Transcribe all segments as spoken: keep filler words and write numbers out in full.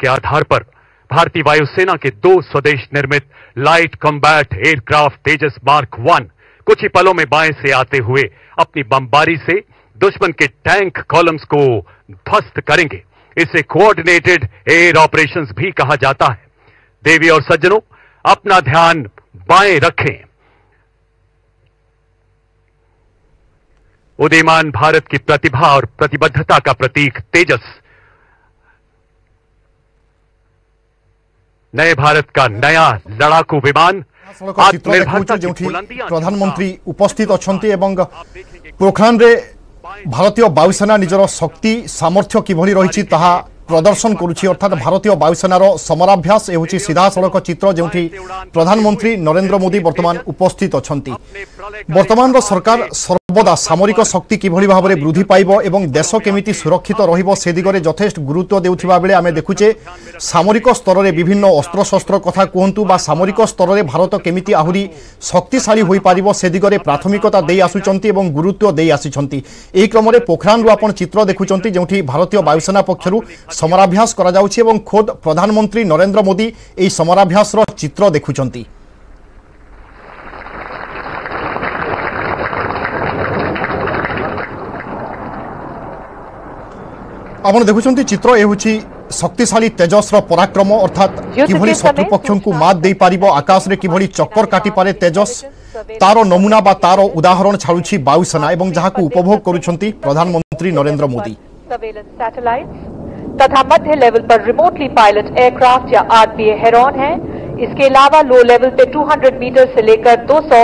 के आधार पर भारतीय वायुसेना के दो स्वदेश निर्मित light combat aircraft Tejas mark one कुछ ही पलों में बाएं से आते हुए अपनी बमबारी से दुश्मन के टैंक कॉलम्स को ध्वस्त करेंगे। इसे कोऑर्डिनेटेड एयर ऑपरेशंस भी कहा जाता है। देवी और सज्जनों, अपना ध्यान बाएं रखें। उदयमान भारत की प्रतिभा और प्रतिबद्धता का प्रतीक तेजस नए भारत का नया लड़ाकू विमान। जो प्रधानमंत्री उपस्थित अछंती एवं पोखरान रे भारतीय वायुसेना निजर शक्ति सामर्थ्य किभली रही ताहा प्रदर्शन करुछि। अर्थात भारतीय वायुसेनार समराभ्यास ए होछि सीधा सड़क चित्र जोठी प्रधानमंत्री नरेंद्र मोदी वर्तमान उपस्थित अछंती। वर्तमान सरकार सर्वदा सामरिक शक्ति किभली भाव में वृद्धि पाइबो एवं देश केमिति सुरक्षित रहिबो से दिगरे यथेष्ट गुरुत्व देउथिबा बेले आमे देखुचे सामरिक स्तर में विभिन्न अस्त्रशस्त्र कथा कहतु बा सामरिक स्तर में भारत केमिति आहुरी शक्तिशाली होई पारिबो से दिगरे प्राथमिकता देई आसुचंती एवं गुरुत्व देई आसिचंती। एई क्रम रे पोखरान रु आपण चित्र देखुचंती जोठी भारतीय वायुसेना पक्षरु समराभ्यास करा जाउछि एवं खुद प्रधानमंत्री नरेंद्र मोदी एई समराभ्यास रो चित्र देखुचंती। आपण देखुचंती चित्र ए होछि शक्तिशाली तेजस रो पराक्रम, अर्थात किभली शत्रु पक्षों को मात दे पारिबो, आकाश रे किभली चक्कर काटी पारे तेजस, तारो नमूना बा तारो उदाहरण छाडुछि वायुसेना एवं जहाको उपभोग करुछंती प्रधानमंत्री नरेंद्र मोदी। तथा मध्य लेवल पर रिमोटली पायलट एयरक्राफ्ट या आरपीए हेरॉन है। इसके अलावा लो लेवल पे दो सौ मीटर से लेकर दो सौ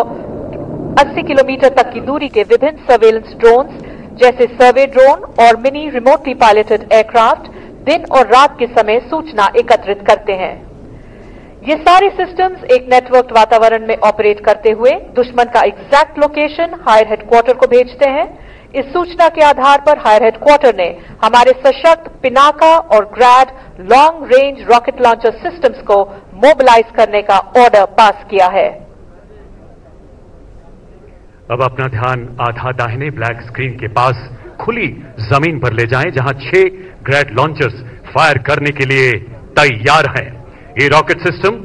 अस्सी किलोमीटर तक की दूरी के विभिन्न सर्वेलेंस ड्रोन जैसे सर्वे ड्रोन और मिनी रिमोटली पायलटेड एयरक्राफ्ट दिन और रात के समय सूचना एकत्रित करते हैं। ये सारे सिस्टम्स एक नेटवर्क वातावरण में ऑपरेट करते हुए दुश्मन का एग्जैक्ट लोकेशन हायर हेडक्वार्टर को भेजते हैं। इस सूचना के आधार पर हायर हेडक्वार्टर ने हमारे सशक्त पिनाका और Grad long range rocket launcher systems को मोबिलाइज करने का ऑर्डर पास किया है। अब अपना ध्यान आधा दाहिने ब्लैक स्क्रीन के पास खुली जमीन पर ले जाएं, जहां छह ग्रैड लॉन्चर्स फायर करने के लिए तैयार हैं। ये रॉकेट सिस्टम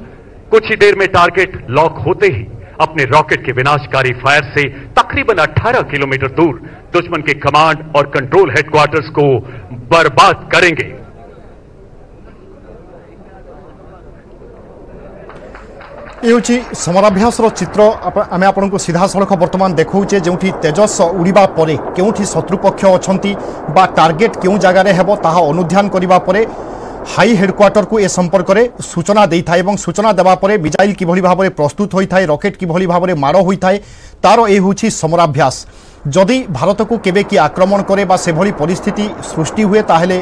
कुछ ही देर में टारगेट लॉक होते ही अपने रॉकेट के विनाशकारी फायर से तकरीबन अठारह किलोमीटर दूर दुश्मन के कमांड और कंट्रोल हेडक्वार्टर्स को बर्बाद करेंगे। समराभ्यास चित्र आम आपको सीधा सड़क बर्तमान देखौचे जो तेजस उड़ीबा परे के शत्रुपक्ष अछंती बा टार्गेट क्यों जगार हेबो ताहा अनुध्यान करिबा परे हाई हेडक्वार्टर को ए संपर्क में सूचना दे था एवं सूचना देवा परे मिसाइल किभली भाव में प्रस्तुत होता है, रॉकेट किभली भाव में मार होता है, तारो ए होछि समराभ्यास। जदि भारत को केबे की आक्रमण करे बा सेभली परिस्थिति सृष्टि हुए ताहले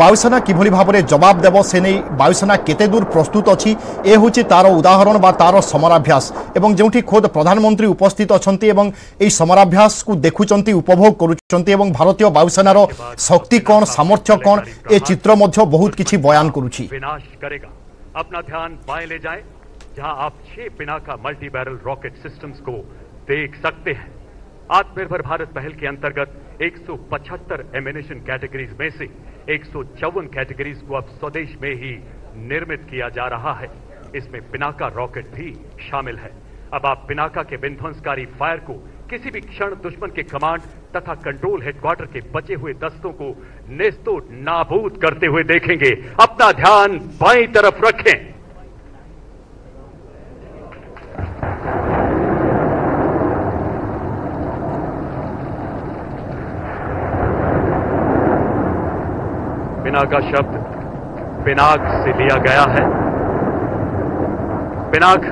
वायुसेना किभली भाव में जवाब देव से नहीं वायुसेना केते दूर प्रस्तुत अछि ए होछि तारो उदाहरण बा तारो समराभ्यास एवं जोठी खुद प्रधानमंत्री उपस्थित अछंती एवं एई समराभ्यास को देखुचंती उपभोग करुचंती एवं भारतीय वायुसेनार शक्ति कोन सामर्थ्य कोन ए चित्र मध्य बहुत किछि बयान करुछि। अपना ध्यान बाएं ले जाएं जहां आप छह Pinaka multi barrel rocket systems को देख सकते हैं। आत्मनिर्भर भारत पहल के अंतर्गत एक सौ पचहत्तर एमिनेशन कैटेगरीज में से एक सौ चौवन कैटेगरीज को अब स्वदेश में ही निर्मित किया जा रहा है। इसमें पिनाका रॉकेट भी शामिल है। अब आप पिनाका के विध्वंसकारी फायर को किसी भी क्षण दुश्मन के कमांड तथा कंट्रोल हेडक्वार्टर के बचे हुए दस्तों को नेस्तो नाबूद करते हुए देखेंगे। अपना ध्यान बाईं तरफ रखें। पिनाका शब्द पिनाक से लिया गया है। पिनाक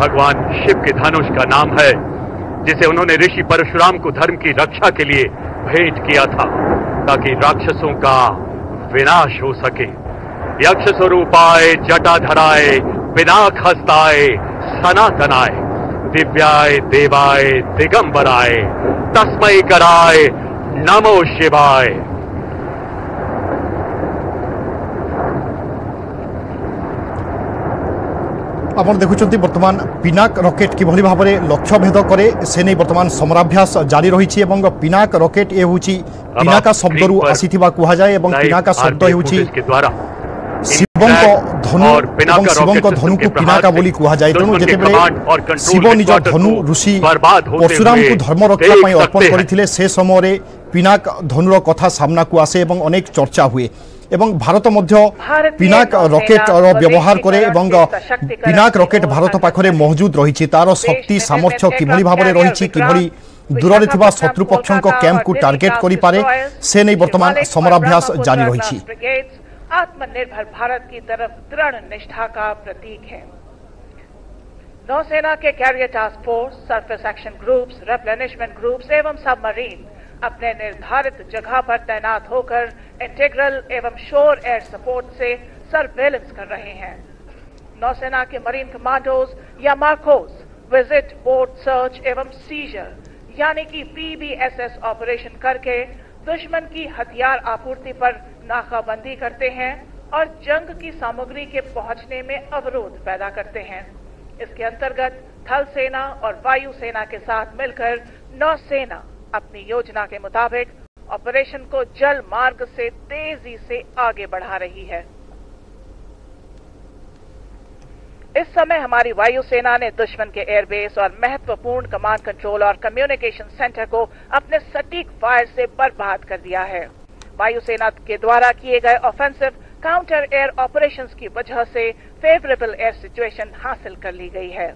भगवान शिव के धनुष का नाम है जिसे उन्होंने ऋषि परशुराम को धर्म की रक्षा के लिए भेंट किया था ताकि राक्षसों का विनाश हो सके। यक्ष स्वरूपाय जटाधराय पिनाक हस्ताय सनातनाय दिव्याय देवाय दिगंबराय तस्मै कराय नमो शिवाय। आपण देखुछन्ति वर्तमान पिनाक रॉकेट किभली भाबरे लक्ष्य भेद करे से नै वर्तमान समराभ्यास जारी रही छि एवं पिनाक रॉकेट ए होछि पिनाका शब्दरू आसीथिबा कुहा जाय एवं पिनाका शब्द होछि शिवम को धनु और पिनाका रॉकेट को धनु को पिनाका बोली कुहा जाय तेनु जेतेबेले शिव निज धनु ऋषि परशुराम को धर्म रक्षा पई अर्पण करिथिले से समय रे पिनाक धनुर कथा सामना को आसे एवं अनेक चर्चा हुए एवं भारत मध्य पिनाक रॉकेट रो व्यवहार करे एवं पिनाक रॉकेट भारत पाखरे मौजूद रही तार शक्ति सामर्थ्य किभली भाबरे रही किभली दूर से शत्रु पक्षक कैंप को टार्गेट करि पारे से नै वर्तमान समराभ्यास जारी रही। आत्मनिर्भर भारत की तरफ दृढ़ निष्ठा का प्रतीक है। नौसेना के carrier task force, surface action groups, replenishment groups एवं सबमरीन अपने निर्धारित जगह पर तैनात होकर इंटीग्रल एवं शोर एयर सपोर्ट से सर्वेलेंस कर रहे हैं। नौसेना के मरीन कमांडोज या मार्कोस विजिट, बोट सर्च एवं सीजर यानी कि पीबीएसएस ऑपरेशन करके दुश्मन की हथियार आपूर्ति पर नाकाबंदी करते हैं और जंग की सामग्री के पहुंचने में अवरोध पैदा करते हैं। इसके अंतर्गत थल सेना और वायु सेना के साथ मिलकर नौसेना अपनी योजना के मुताबिक ऑपरेशन को जल मार्ग से तेजी से आगे बढ़ा रही है। इस समय हमारी वायुसेना ने दुश्मन के एयरबेस और महत्वपूर्ण कमांड कंट्रोल और कम्युनिकेशन सेंटर को अपने सटीक फायर से बर्बाद कर दिया है। वायुसेना के द्वारा किए गए ऑफेंसिव काउंटर एयर ऑपरेशंस की वजह से फेवरेबल एयर सिचुएशन हासिल कर ली गई है।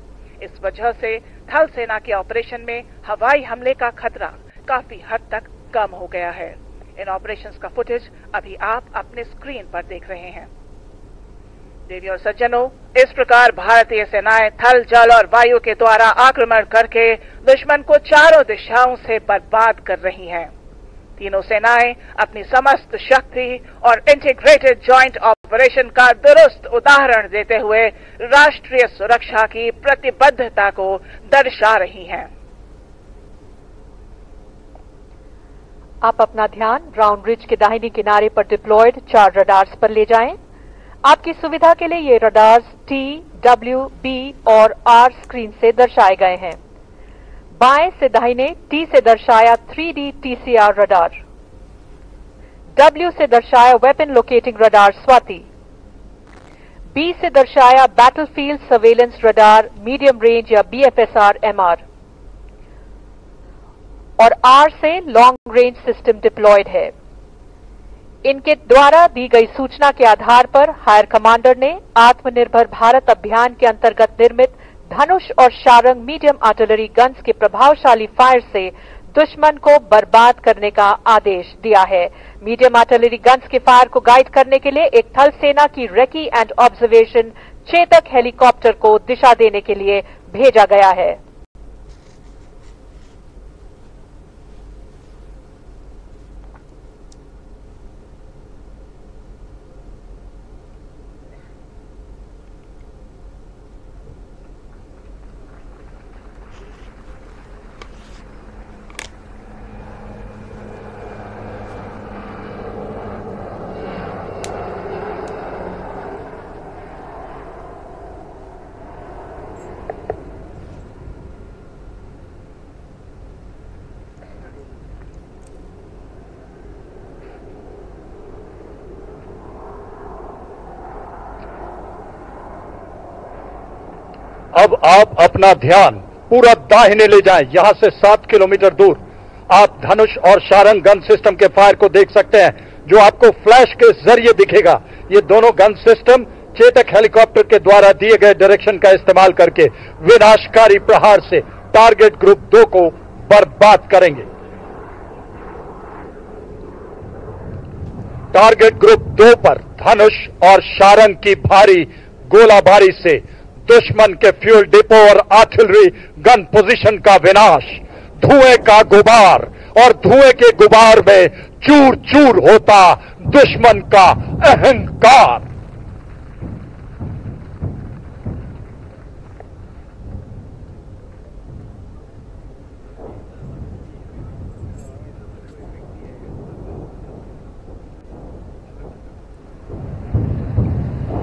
इस वजह से थल सेना के ऑपरेशन में हवाई हमले का खतरा काफी हद तक कम हो गया है। इन ऑपरेशंस का फुटेज अभी आप अपने स्क्रीन पर देख रहे हैं। देवी और सज्जनों, इस प्रकार भारतीय सेनाएं थल, जल और वायु के द्वारा आक्रमण करके दुश्मन को चारों दिशाओं से बर्बाद कर रही हैं। तीनों सेनाएं अपनी समस्त शक्ति और इंटीग्रेटेड जॉइंट ऑपरेशन का दुरुस्त उदाहरण देते हुए राष्ट्रीय सुरक्षा की प्रतिबद्धता को दर्शा रही हैं। आप अपना ध्यान ब्राउन ब्रिज के दाहिने किनारे पर डिप्लॉयड चार रडार्स पर ले जाएं। आपकी सुविधा के लिए ये रडार्स टी, डब्ल्यू, बी और आर स्क्रीन से दर्शाए गए हैं। बाएं से दाहिने टी से दर्शाया three D T C R radar, W से दर्शाया weapon locating radar Swathi, B से दर्शाया battlefield surveillance radar medium range या B F S R M R और आर से लॉन्ग रेंज सिस्टम डिप्लॉयड है। इनके द्वारा दी गई सूचना के आधार पर हायर कमांडर ने आत्मनिर्भर भारत अभियान के अंतर्गत निर्मित धनुष और शारंग मीडियम आर्टिलरी गन्स के प्रभावशाली फायर से दुश्मन को बर्बाद करने का आदेश दिया है। मीडियम आर्टिलरी गन्स के फायर को गाइड करने के लिए एक थल सेना की recce and observation Chetak helicopter को दिशा देने के लिए भेजा गया है। अब आप अपना ध्यान पूरा दाहिने ले जाएं। यहां से सात किलोमीटर दूर आप धनुष और शारंग गन सिस्टम के फायर को देख सकते हैं जो आपको फ्लैश के जरिए दिखेगा। ये दोनों गन सिस्टम चेतक हेलीकॉप्टर के द्वारा दिए गए डायरेक्शन का इस्तेमाल करके विनाशकारी प्रहार से टारगेट ग्रुप दो को बर्बाद करेंगे। टारगेट ग्रुप दो पर धनुष और शारंग की भारी गोलाबारी से दुश्मन के फ्यूल डिपो और आर्टिलरी गन पोजीशन का विनाश धुएं का गुबार और धुएं के गुबार में चूर चूर होता दुश्मन का अहंकार।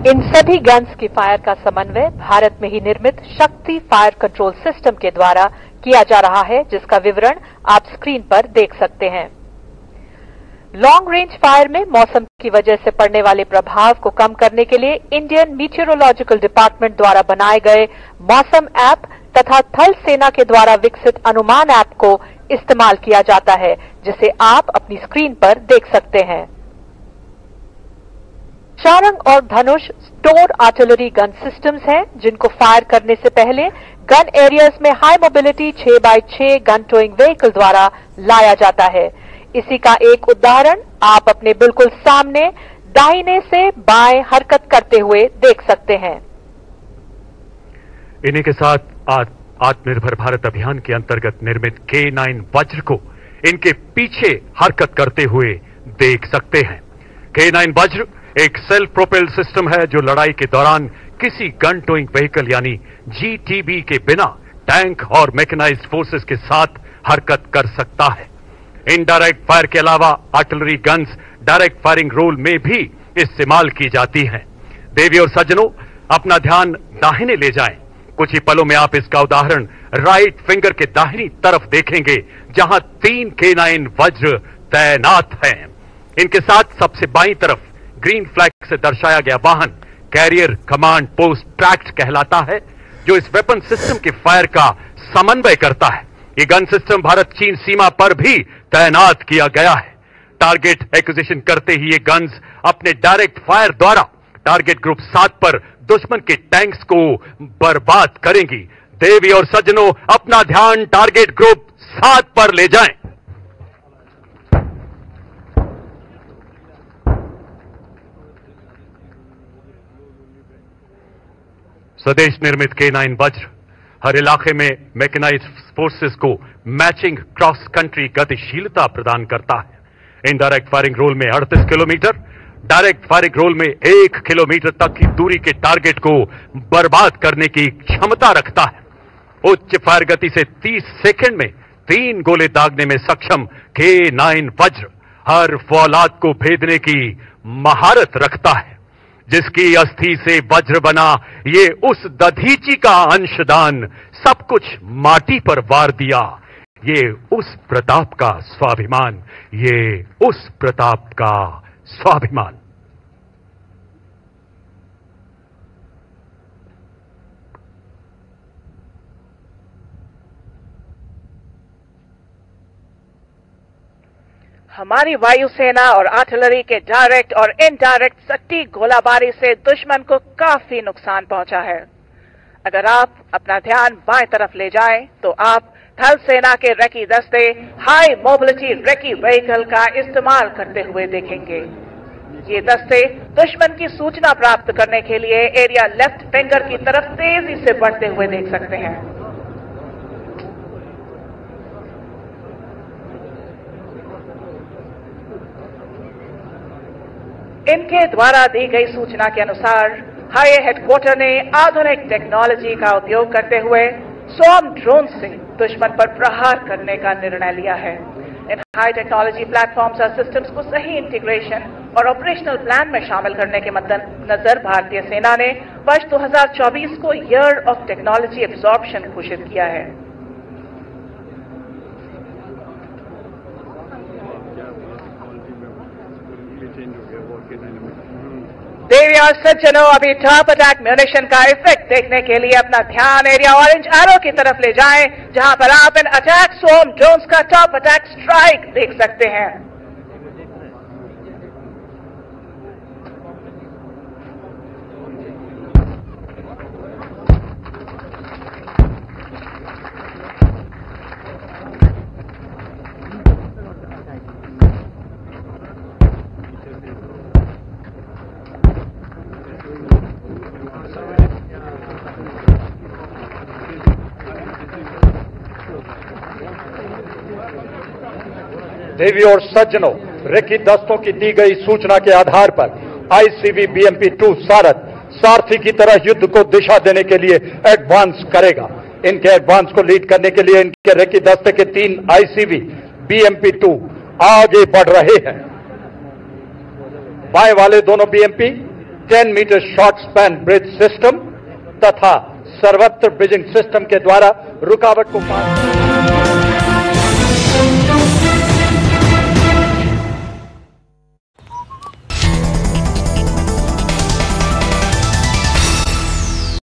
इन सभी गन्स की फायर का समन्वय भारत में ही निर्मित शक्ति फायर कंट्रोल सिस्टम के द्वारा किया जा रहा है, जिसका विवरण आप स्क्रीन पर देख सकते हैं। लॉन्ग रेंज फायर में मौसम की वजह से पड़ने वाले प्रभाव को कम करने के लिए इंडियन मीटियोरोलॉजिकल डिपार्टमेंट द्वारा बनाए गए मौसम ऐप तथा थल सेना के द्वारा विकसित अनुमान ऐप को इस्तेमाल किया जाता है, जिसे आप अपनी स्क्रीन पर देख सकते हैं। शारंग और Dhanush store artillery gun systems हैं, जिनको फायर करने से पहले गन एरियाज में हाई मोबिलिटी छह बाई छह गन टोइंग व्हीकल द्वारा लाया जाता है। इसी का एक उदाहरण आप अपने बिल्कुल सामने दाहिने से बाएं हरकत करते हुए देख सकते हैं। इन्हीं के साथ आत्मनिर्भर भारत अभियान के अंतर्गत निर्मित के नाइन वज्र को इनके पीछे हरकत करते हुए देख सकते हैं। के नाइन वज्र एक सेल्फ प्रोपेल्ड सिस्टम है जो लड़ाई के दौरान किसी गन टोइंग व्हीकल यानी जीटीबी के बिना टैंक और मैकेनाइज्ड फोर्सेस के साथ हरकत कर सकता है। इनडायरेक्ट फायर के अलावा artillery guns direct firing role में भी इस्तेमाल की जाती हैं। देवी और सज्जनों, अपना ध्यान दाहिने ले जाएं। कुछ ही पलों में आप इसका उदाहरण राइट फिंगर के दाहिनी तरफ देखेंगे, जहां तीन के नाइन वज्र तैनात हैं। इनके साथ सबसे बाईं तरफ ग्रीन फ्लैग से दर्शाया गया वाहन कैरियर कमांड पोस्ट ट्रैक्ट कहलाता है, जो इस वेपन सिस्टम के फायर का समन्वय करता है। ये गन सिस्टम भारत चीन सीमा पर भी तैनात किया गया है। टारगेट एक्विजिशन करते ही ये गन्स अपने डायरेक्ट फायर द्वारा टारगेट ग्रुप सात पर दुश्मन के टैंक्स को बर्बाद करेंगी। देवी और सज्जनों, अपना ध्यान टारगेट ग्रुप सात पर ले जाएं। स्वदेश निर्मित के नाइन वज्र हर इलाके में मैकेनाइज्ड फोर्सेस को मैचिंग क्रॉस कंट्री गतिशीलता प्रदान करता है। इनडायरेक्ट फायरिंग रोल में अड़तीस किलोमीटर, डायरेक्ट फायरिंग रोल में एक किलोमीटर तक की दूरी के टारगेट को बर्बाद करने की क्षमता रखता है। उच्च फायर गति से तीस सेकंड में तीन गोले दागने में सक्षम के नाइन वज्र हर फौलाद को भेदने की महारत रखता है, जिसकी अस्थि से वज्र बना। ये उस दधीची का अंशदान, सब कुछ माटी पर वार दिया। ये उस प्रताप का स्वाभिमान, ये उस प्रताप का स्वाभिमान। हमारी वायुसेना और आर्टिलरी के डायरेक्ट और इनडायरेक्ट सटीक गोलाबारी से दुश्मन को काफी नुकसान पहुंचा है। अगर आप अपना ध्यान बाएं तरफ ले जाएं, तो आप थल सेना के रेकी दस्ते हाई मोबिलिटी रेकी व्हीकल का इस्तेमाल करते हुए देखेंगे। ये दस्ते दुश्मन की सूचना प्राप्त करने के लिए एरिया लेफ्ट फिंगर की तरफ तेजी से बढ़ते हुए देख सकते हैं। इनके द्वारा दी गई सूचना के अनुसार हाई हेडक्वार्टर ने आधुनिक टेक्नोलॉजी का उपयोग करते हुए स्वॉर्म ड्रोन से दुश्मन पर प्रहार करने का निर्णय लिया है। इन हाई टेक्नोलॉजी प्लेटफॉर्म्स और सिस्टम्स को सही इंटीग्रेशन और ऑपरेशनल प्लान में शामिल करने के मद्देनजर भारतीय सेना ने वर्ष दो हज़ार चौबीस को ईयर ऑफ टेक्नोलॉजी एब्जॉर्प्शन घोषित किया है। देवी और सज्जनों, अभी टॉप अटैक म्यूनिशन का इफेक्ट देखने के लिए अपना ध्यान एरिया ऑरेंज एरो की तरफ ले जाएं, जहां पर आप इन अटैक स्वॉर्म ड्रोन्स का टॉप अटैक स्ट्राइक देख सकते हैं। देवी और सज्जनों, रेकी दस्तों की दी गई सूचना के आधार पर आईसीवी बीएमपी टू सारथ सारथी की तरह युद्ध को दिशा देने के लिए एडवांस करेगा। इनके एडवांस को लीड करने के लिए इनके रेकी दस्ते के तीन आईसीवी बीएमपी टू आगे बढ़ रहे हैं। बाएं वाले दोनों बीएमपी दस metre short span bridge system तथा सर्वत्र ब्रिजिंग सिस्टम के द्वारा रुकावट को पार